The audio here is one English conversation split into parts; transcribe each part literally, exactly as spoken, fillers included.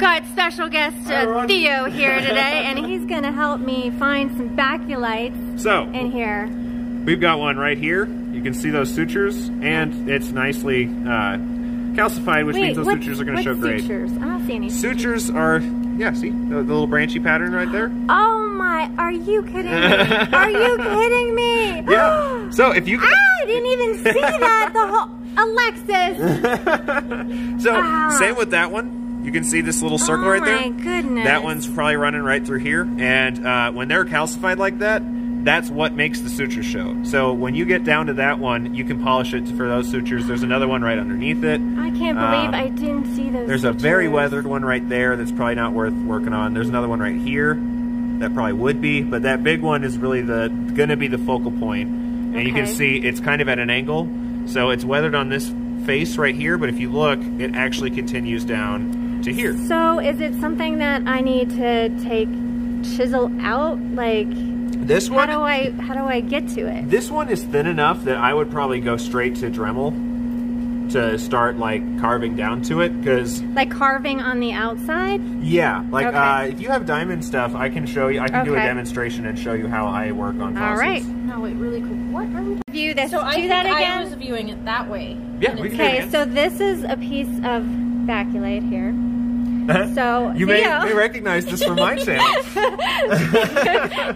I've got special guest uh, Theo here today, and he's going to help me find some baculites so, in here. We've got one right here. You can see those sutures, and it's nicely uh, calcified, which Wait, means those what, sutures are going to show grade. Sutures? I don't see any sutures. Sutures are, yeah, see, the, the little branchy pattern right there. Oh my, are you kidding me? Are you kidding me? Yeah. So if you... I didn't even see that the whole... Alexis! So, ah. same with that one. You can see this little circle oh right there. Oh my goodness. That one's probably running right through here. And uh, when they're calcified like that, that's what makes the suture show. So when you get down to that one, you can polish it for those sutures. There's another one right underneath it. I can't believe um, I didn't see those There's sutures. A very weathered one right there that's probably not worth working on. There's another one right here that probably would be. But that big one is really the going to be the focal point. And okay. you can see it's kind of at an angle. So it's weathered on this face right here. But if you look, it actually continues down to here. So is it something that I need to take chisel out? Like this one? How do I how do I get to it? This one is thin enough that I would probably go straight to Dremel to start like carving down to it, because like carving on the outside. Yeah, like okay. uh, if you have diamond stuff, I can show you. I can okay. do a demonstration and show you how I work on fossils. All right. No, wait, really quick. What are we view this? So do I think that again. I was viewing it that way. Yeah. We can okay. So this is a piece of baculite here. So you may, may recognize this from my channel.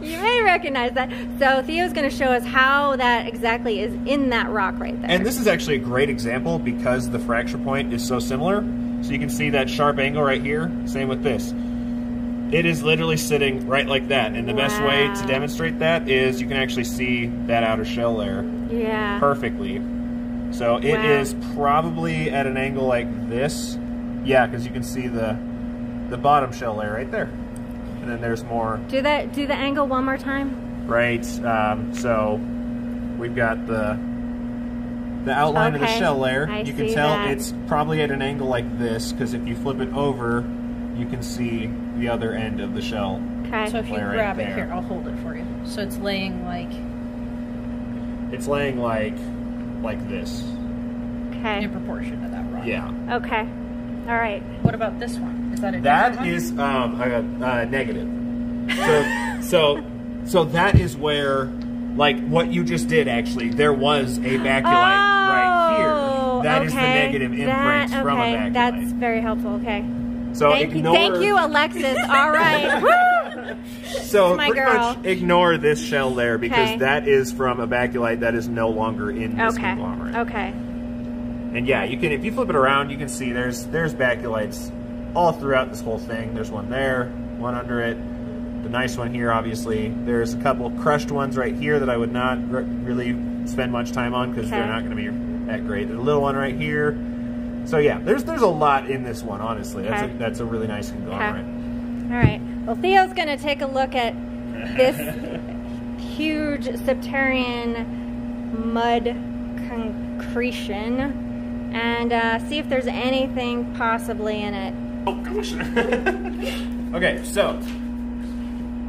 You may recognize that. So Theo's going to show us how that exactly is in that rock right there. And this is actually a great example because the fracture point is so similar. So you can see that sharp angle right here. Same with this. It is literally sitting right like that. And the wow. best way to demonstrate that is you can actually see that outer shell there yeah. perfectly. So it wow. is probably at an angle like this. Yeah, because you can see the the bottom shell layer right there, and then there's more. Do that. Do the angle one more time. Right. Um, so we've got the the outline okay. of the shell layer. I you can tell that. It's probably at an angle like this, because if you flip it over, you can see the other end of the shell. Okay. So if you right grab there. It here, I'll hold it for you. So it's laying like. It's laying like like this. Okay. In proportion to that rock. Yeah. Okay. All right. What about this one? Is that a that one? Is um a, a negative. So so so that is where like what you just did actually. There was a baculite oh, right here. That okay. is the negative imprint that, okay. from a baculite. That's very helpful. Okay. So thank ignore. You, thank you, Alexis. All right. Woo! So my pretty girl. Much ignore this shell there because okay. that is from a baculite that is no longer in this okay. conglomerate. Okay. And yeah, you can if you flip it around, you can see there's there's baculites all throughout this whole thing. There's one there, one under it, the nice one here, obviously. There's a couple crushed ones right here that I would not re really spend much time on because okay. they're not going to be that great. There's a little one right here. So yeah, there's there's a lot in this one, honestly. That's okay. a, that's a really nice conglomerate. Okay. All right. Well, Theo's going to take a look at this huge Septarian mud concretion. And uh, see if there's anything possibly in it. Oh gosh. Okay, so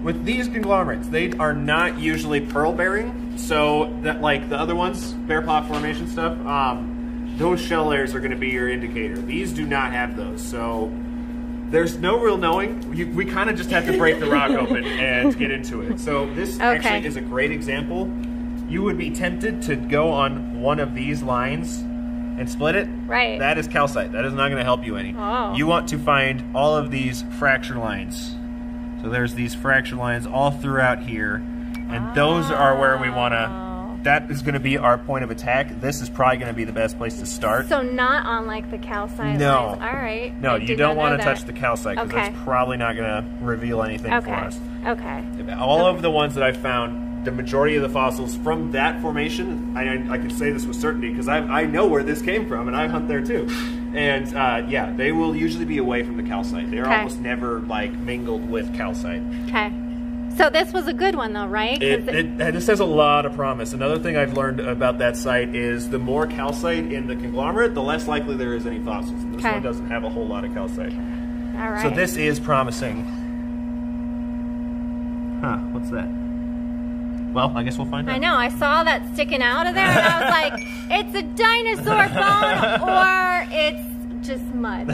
with these conglomerates, they are not usually pearl bearing. So that like the other ones, bear paw formation stuff, um, those shell layers are going to be your indicator. These do not have those, so there's no real knowing. You, we kind of just have to break the rock open and get into it. So this okay. actually is a great example. You would be tempted to go on one of these lines and split it, right? That is calcite. That is not going to help you any. Oh. You want to find all of these fracture lines. So there's these fracture lines all throughout here, and oh. those are where we want to. That is going to be our point of attack. This is probably going to be the best place to start. So not on like the calcite. No. Lines. All right. No, I you don't want to touch the calcite because okay. that's probably not going to reveal anything okay. for us. Okay. All okay. of the ones that I found. The majority of the fossils from that formation, I, I can say this with certainty because I, I know where this came from and I hunt there too. And uh, yeah, they will usually be away from the calcite. They're okay. almost never like mingled with calcite. Okay. So this was a good one though, right? It, it, it, this has a lot of promise. Another thing I've learned about that site is the more calcite in the conglomerate, the less likely there is any fossils. And this okay. one doesn't have a whole lot of calcite. All right. So this is promising. Huh, what's that? Well, I guess we'll find out. I know. I saw that sticking out of there, and I was like, it's a dinosaur bone, or it's just mud.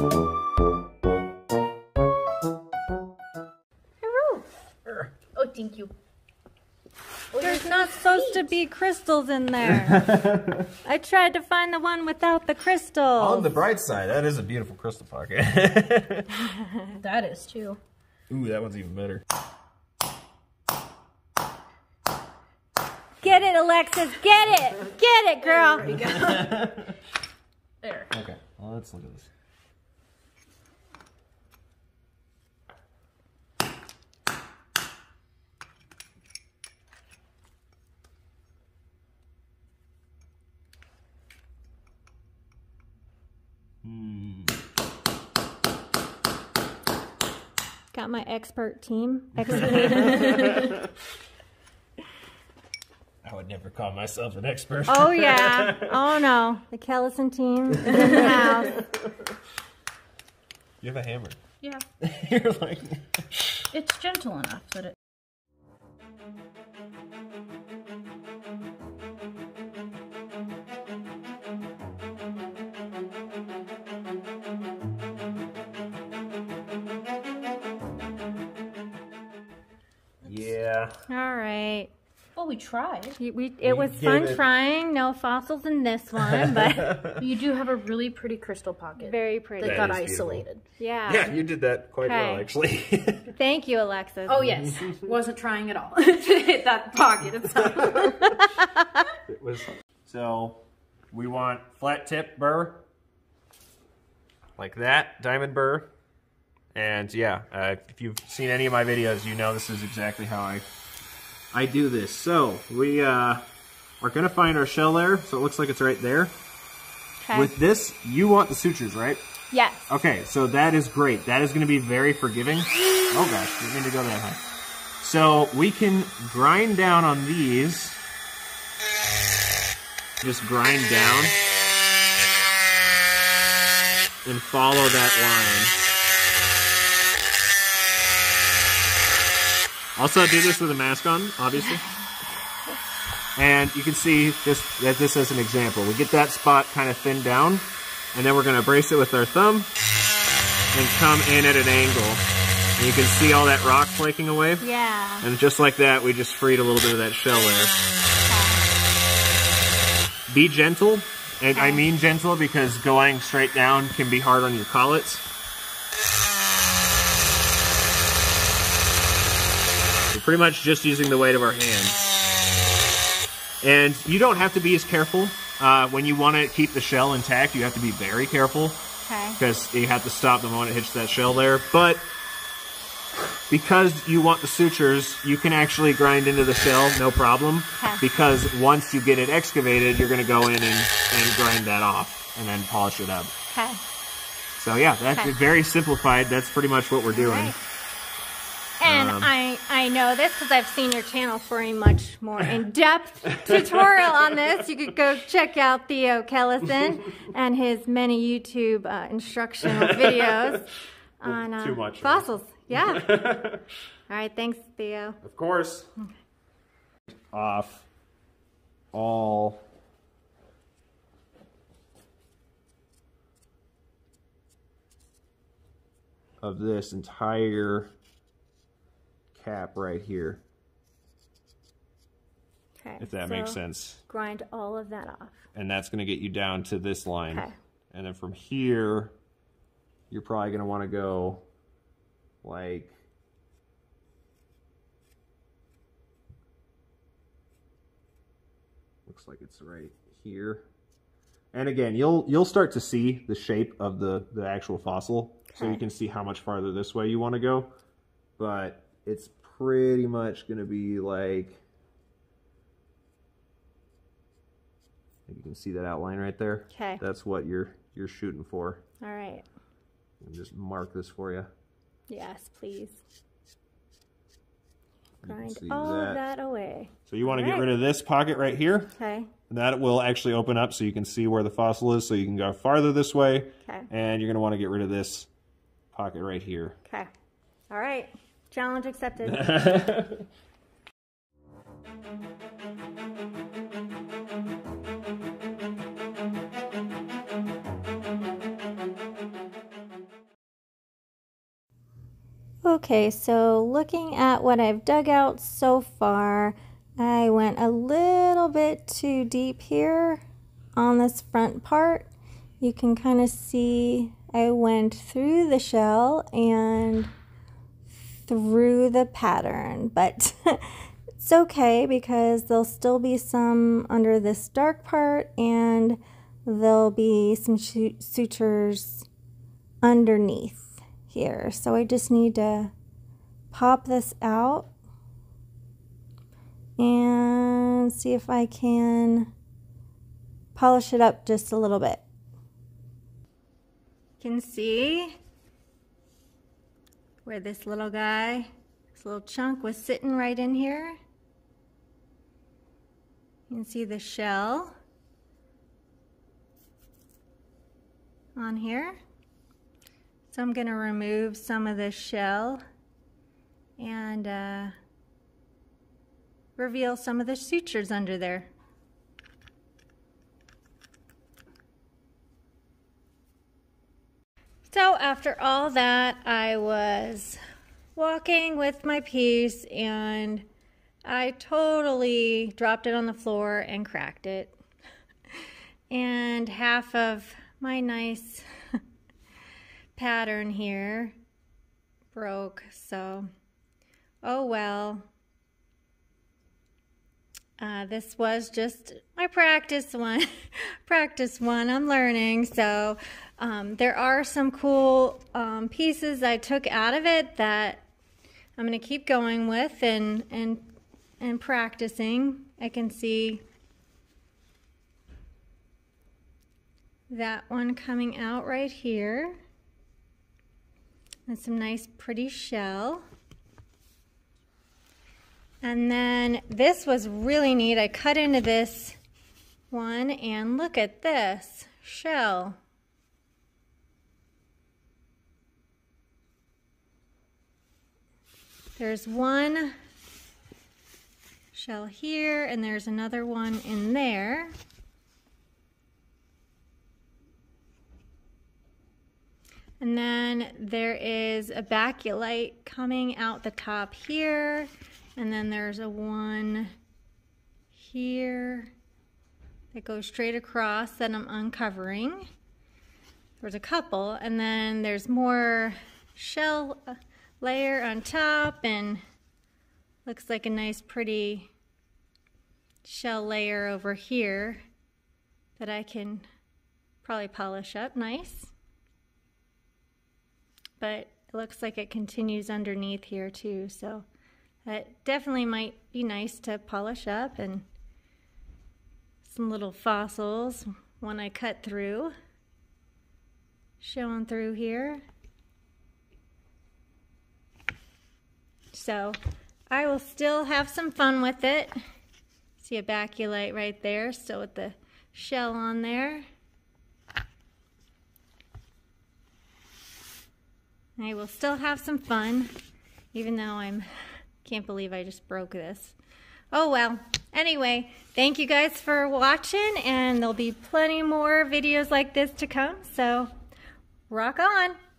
Hello. Oh, thank you. Oh, There's not supposed to be crystals in there. I tried to find the one without the crystal. On the bright side, that is a beautiful crystal pocket. That is too. Ooh, that one's even better. Get it, Alexis. Get it. Get it, girl. There we go. There. Okay. Well, let's look at this. Got my expert team. Expert. I would never call myself an expert. Oh yeah. Oh no. The Kellison team is in the house. You have a hammer. Yeah. You're like. It's gentle enough that it. Yeah. All right. Well, we tried. We, we, it we was fun it. trying. No fossils in this one, but you do have a really pretty crystal pocket. Very pretty. That, that got isolated. Beautiful. Yeah. Yeah, you did that quite okay. well, actually. Thank you, Alexis. Oh yes, wasn't trying at all to hit that pocket itself. It was. So, we want flat tip burr, like that, diamond burr. And yeah, uh, if you've seen any of my videos, you know this is exactly how I I do this. So we uh, are gonna find our shell layer. So it looks like it's right there. Okay. With this, you want the sutures, right? Yes. Okay, so that is great. That is gonna be very forgiving. Oh gosh, we need to go that high. So we can grind down on these. Just grind down and follow that line. Also, I do this with a mask on, obviously. And you can see this, that this as an example. We get that spot kind of thinned down, and then we're gonna brace it with our thumb and come in at an angle. And you can see all that rock flaking away. Yeah. And just like that, we just freed a little bit of that shell layer. Be gentle, and I mean gentle because going straight down can be hard on your collets. Pretty much just using the weight of our hands. And you don't have to be as careful. Uh, when you want to keep the shell intact, you have to be very careful. Okay. Because you have to stop the moment it hits that shell there. But because you want the sutures, you can actually grind into the shell, no problem. Okay. Because once you get it excavated, you're going to go in and, and grind that off and then polish it up. Okay. So yeah, that's okay. Very simplified. That's pretty much what we're doing. All right. And um, I, I know this because I've seen your channel for a much more in-depth tutorial on this. You could go check out Theo Kellison and his many YouTube uh, instructional videos on uh, Too much, fossils. Right? Yeah. All right. Thanks, Theo. Of course. Okay. Off all of this entire cap right here. Okay. If that so makes sense. Grind all of that off. And that's going to get you down to this line. Okay. And then from here, you're probably going to want to go like looks like it's right here. And again, you'll you'll start to see the shape of the the actual fossil, okay. So you can see how much farther this way you want to go. But it's pretty much going to be like, you can see that outline right there. Okay. That's what you're, you're shooting for. All right. I'll just mark this for you. Yes, please. Grind all that. that away. So you want to get rid of this pocket right here. Okay. And that will actually open up so you can see where the fossil is. So you can go farther this way. Okay. And you're going to want to get rid of this pocket right here. Okay. All right. Challenge accepted. Okay, so looking at what I've dug out so far, I went a little bit too deep here on this front part. You can kind of see I went through the shell and through the pattern, but it's okay because there'll still be some under this dark part and there'll be some sutures underneath here. So I just need to pop this out and see if I can polish it up just a little bit. You can see where this little guy, this little chunk was sitting right in here. You can see the shell on here. So I'm going to remove some of the shell and uh, reveal some of the sutures under there. So after all that, I was walking with my piece and I totally dropped it on the floor and cracked it. And half of my nice pattern here broke, so oh well. Uh, this was just my practice one. practice one. I'm learning. So um, there are some cool um, pieces I took out of it that I'm going to keep going with and, and, and practicing. I can see that one coming out right here. And some nice pretty shell. And then this was really neat. I cut into this one and look at this shell. There's one shell here and there's another one in there. And then there is a baculite coming out the top here. And then there's a one here that goes straight across that I'm uncovering. There's a couple, and then there's more shell layer on top, and looks like a nice pretty shell layer over here that I can probably polish up nice. But it looks like it continues underneath here too, so that definitely might be nice to polish up, and some little fossils, one I cut through, showing through here. So I will still have some fun with it. See a baculite right there, still with the shell on there. I will still have some fun, even though I'm can't believe I just broke this. Oh well. Anyway, thank you guys for watching, and there'll be plenty more videos like this to come, so rock on!